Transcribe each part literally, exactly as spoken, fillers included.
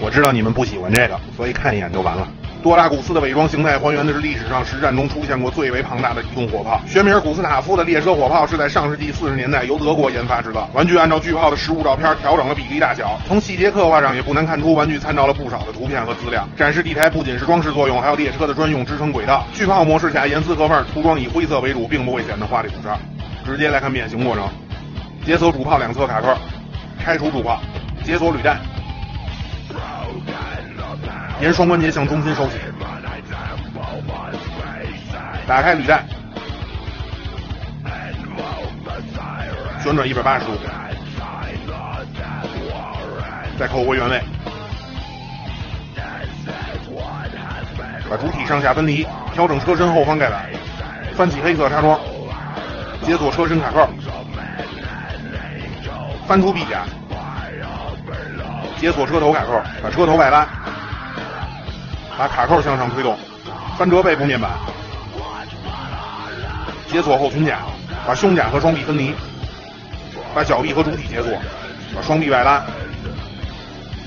我知道你们不喜欢这个，所以看一眼就完了。多拉古斯的伪装形态还原的是历史上实战中出现过最为庞大的移动火炮。学名古斯塔夫的列车火炮是在上世纪四十年代由德国研发制造，玩具按照巨炮的实物照片调整了比例大小。从细节刻画上也不难看出，玩具参照了不少的图片和资料。展示地台不仅是装饰作用，还有列车的专用支撑轨道。巨炮模式下严丝合缝，涂装以灰色为主，并不会显得花里胡哨。直接来看变形过程：解锁主炮两侧卡扣，拆除主炮，解锁履带。 沿双关节向中心收起，打开履带，旋转一百八十度，再扣回原位，把主体上下分离，调整车身后方盖板，翻起黑色纱窗，解锁车身卡扣，翻出臂甲，解锁车头卡扣，把车头外拉。 把卡扣向上推动，翻折背部面板，解锁后裙甲，把胸甲和双臂分离，把脚臂和主体解锁，把双臂外拉，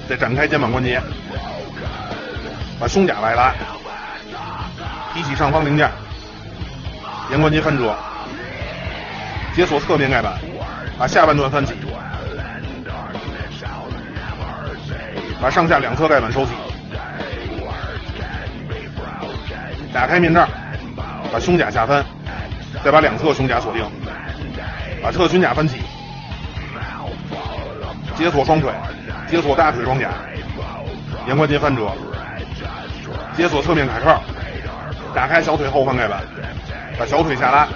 再展开肩膀关节，把胸甲外拉，提起上方零件，沿关节翻折，解锁侧面盖板，把下半段翻起，把上下两侧盖板收起。 打开面罩，把胸甲下翻，再把两侧胸甲锁定，把侧裙甲翻起，解锁双腿，解锁大腿装甲，沿关节翻折，解锁侧面卡扣，打开小腿后方盖板，把小腿下拉，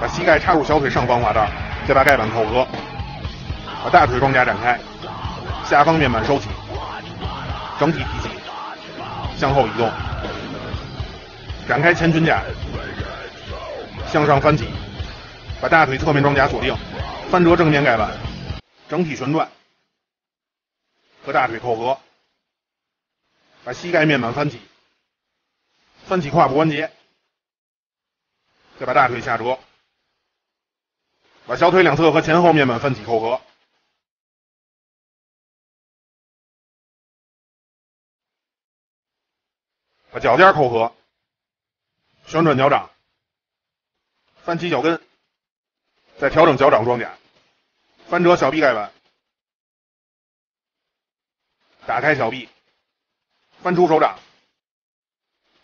把膝盖插入小腿上方滑道，再把盖板扣合，把大腿装甲展开，下方面板收起，整体提起，向后移动。 展开前裙甲，向上翻起，把大腿侧面装甲锁定，翻折正面盖板，整体旋转，和大腿扣合，把膝盖面板翻起，翻起胯部关节，再把大腿下折，把小腿两侧和前后面板翻起扣合，把脚尖扣合。 旋转脚掌，翻起脚跟，再调整脚掌装甲，翻折小臂盖板，打开小臂，翻出手掌，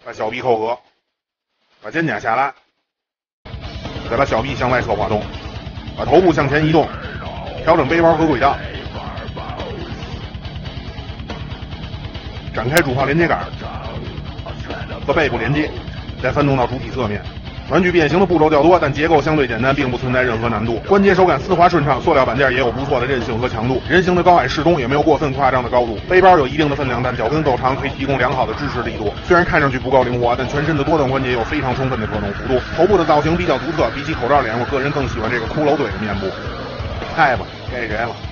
把小臂扣合，把肩胛下拉，再把小臂向外侧滑动，把头部向前移动，调整背包和轨道，展开主炮连接杆和背部连接。 再翻动到主体侧面，玩具变形的步骤较多，但结构相对简单，并不存在任何难度。关节手感丝滑顺畅，塑料板件也有不错的韧性和强度，人形的高矮适中，也没有过分夸张的高度。背包有一定的分量，但脚跟够长，可以提供良好的支持力度。虽然看上去不够灵活，但全身的多段关节有非常充分的可动幅度。头部的造型比较独特，比起口罩脸，我个人更喜欢这个骷髅腿的面部。太吧，该谁了？